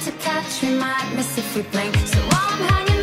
to catch, we might miss if we blink. So I'm hanging